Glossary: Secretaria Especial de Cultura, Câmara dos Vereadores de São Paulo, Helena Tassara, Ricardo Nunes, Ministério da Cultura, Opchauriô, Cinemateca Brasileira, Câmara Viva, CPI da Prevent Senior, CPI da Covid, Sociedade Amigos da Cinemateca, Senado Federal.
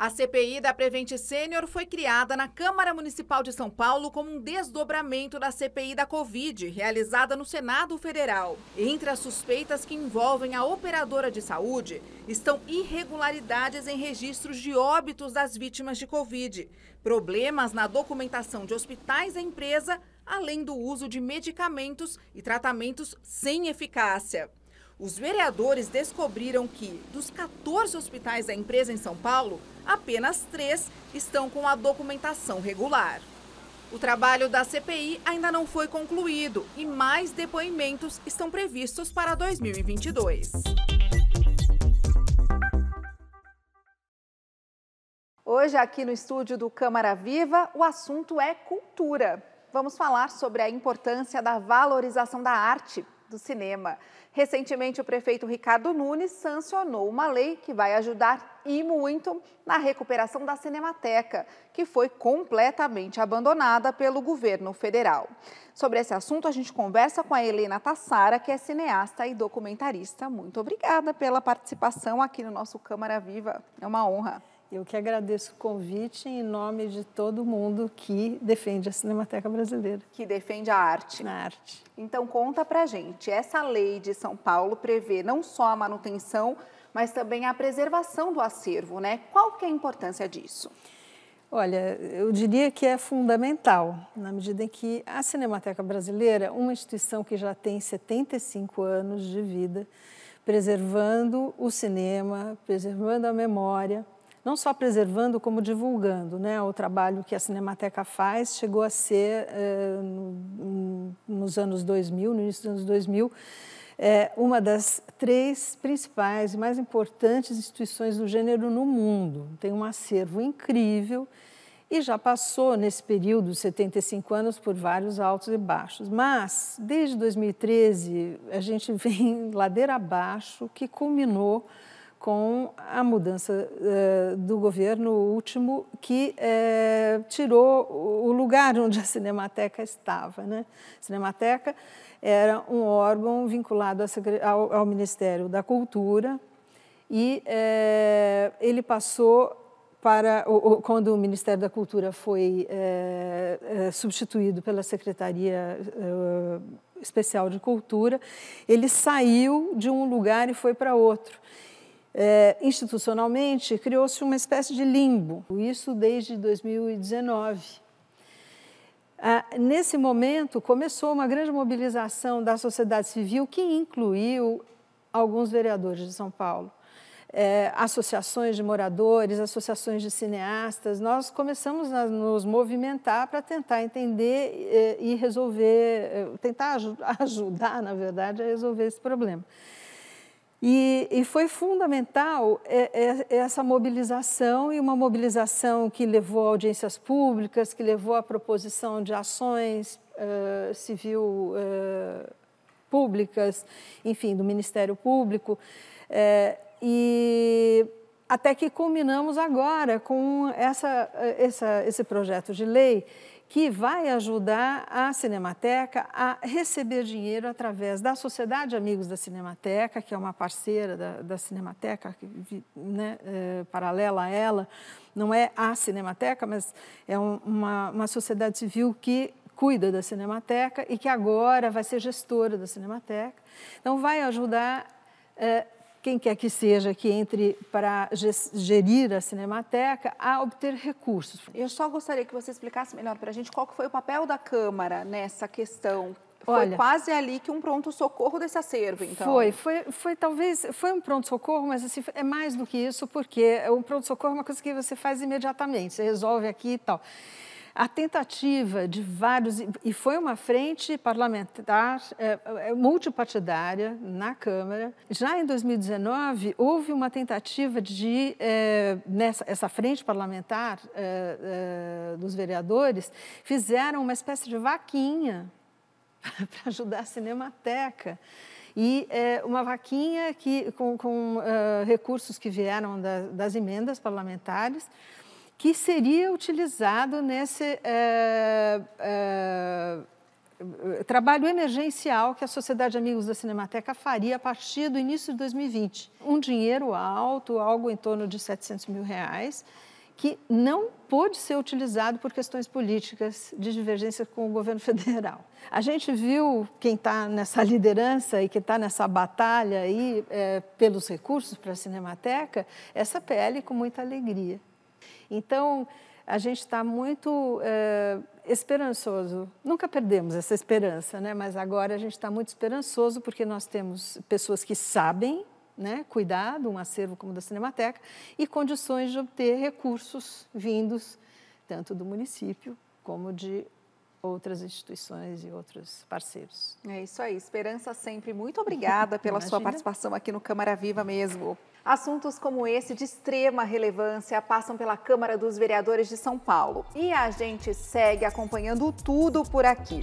A CPI da Prevent Senior foi criada na Câmara Municipal de São Paulo como um desdobramento da CPI da Covid, realizada no Senado Federal. Entre as suspeitas que envolvem a operadora de saúde, estão irregularidades em registros de óbitos das vítimas de Covid, problemas na documentação de hospitais da empresa, além do uso de medicamentos e tratamentos sem eficácia. Os vereadores descobriram que, dos 14 hospitais da empresa em São Paulo, apenas 3 estão com a documentação regular. O trabalho da CPI ainda não foi concluído e mais depoimentos estão previstos para 2022. Hoje, aqui no estúdio do Câmara Viva, o assunto é cultura. Vamos falar sobre a importância da valorização da arte do cinema. Recentemente, o prefeito Ricardo Nunes sancionou uma lei que vai ajudar e muito na recuperação da Cinemateca, que foi completamente abandonada pelo governo federal. Sobre esse assunto, a gente conversa com a Helena Tassara, que é cineasta e documentarista. Muito obrigada pela participação aqui no nosso Câmara Viva. É uma honra. Eu que agradeço o convite em nome de todo mundo que defende a Cinemateca Brasileira. Que defende a arte. A arte. Então, conta pra gente. Essa lei de São Paulo prevê não só a manutenção, mas também a preservação do acervo, né? Qual que é a importância disso? Olha, eu diria que é fundamental, na medida em que a Cinemateca Brasileira, uma instituição que já tem 75 anos de vida, preservando o cinema, preservando a memória, não só preservando, como divulgando, né? O trabalho que a Cinemateca faz chegou a ser, nos anos 2000, no início dos anos 2000, uma das 3 principais e mais importantes instituições do gênero no mundo. Tem um acervo incrível e já passou, nesse período, 75 anos, por vários altos e baixos. Mas, desde 2013, a gente vem ladeira abaixo, que culminou com a mudança do governo último, que tirou o lugar onde a Cinemateca estava, né? A Cinemateca era um órgão vinculado ao Ministério da Cultura e ele passou para, quando o Ministério da Cultura foi substituído pela Secretaria Especial de Cultura, ele saiu de um lugar e foi para outro. Institucionalmente, criou-se uma espécie de limbo, isso desde 2019. Nesse momento, começou uma grande mobilização da sociedade civil, que incluiu alguns vereadores de São Paulo, associações de moradores, associações de cineastas. Nós começamos a nos movimentar para tentar entender e resolver, tentar ajudar, na verdade, a resolver esse problema. E foi fundamental essa mobilização, e uma mobilização que levou a audiências públicas, que levou à proposição de ações públicas, enfim, do Ministério Público, e até que culminamos agora com esse projeto de lei que vai ajudar a Cinemateca a receber dinheiro através da Sociedade Amigos da Cinemateca, que é uma parceira da Cinemateca, né, paralela a ela. Não é a Cinemateca, mas é uma sociedade civil que cuida da Cinemateca e que agora vai ser gestora da Cinemateca. Então, vai ajudar quem quer que seja que entre para gerir a Cinemateca a obter recursos. Eu só gostaria que você explicasse melhor para a gente qual que foi o papel da Câmara nessa questão. Olha, foi quase ali que um pronto-socorro desse acervo, então. Foi um pronto-socorro, mas assim, é mais do que isso, porque o pronto-socorro é uma coisa que você faz imediatamente, você resolve aqui e tal. A tentativa de vários, e foi uma frente parlamentar multipartidária na Câmara. Já em 2019, houve uma tentativa de, essa frente parlamentar dos vereadores, fizeram uma espécie de vaquinha para ajudar a Cinemateca. E uma vaquinha que, com recursos que vieram das emendas parlamentares, que seria utilizado nesse trabalho emergencial que a Sociedade Amigos da Cinemateca faria a partir do início de 2020. Um dinheiro alto, algo em torno de R$ 700 mil, que não pôde ser utilizado por questões políticas de divergência com o governo federal. A gente viu quem está nessa liderança e quem está nessa batalha aí, pelos recursos para a Cinemateca, essa PL com muita alegria. Então, a gente está muito esperançoso. Nunca perdemos essa esperança, né? Mas agora a gente está muito esperançoso porque nós temos pessoas que sabem, né, cuidar de um acervo como o da Cinemateca e condições de obter recursos vindos tanto do município como de outras instituições e outros parceiros. É isso aí, esperança sempre. Muito obrigada pela sua participação aqui no Câmara Viva mesmo. Assuntos como esse de extrema relevância passam pela Câmara dos Vereadores de São Paulo. E a gente segue acompanhando tudo por aqui.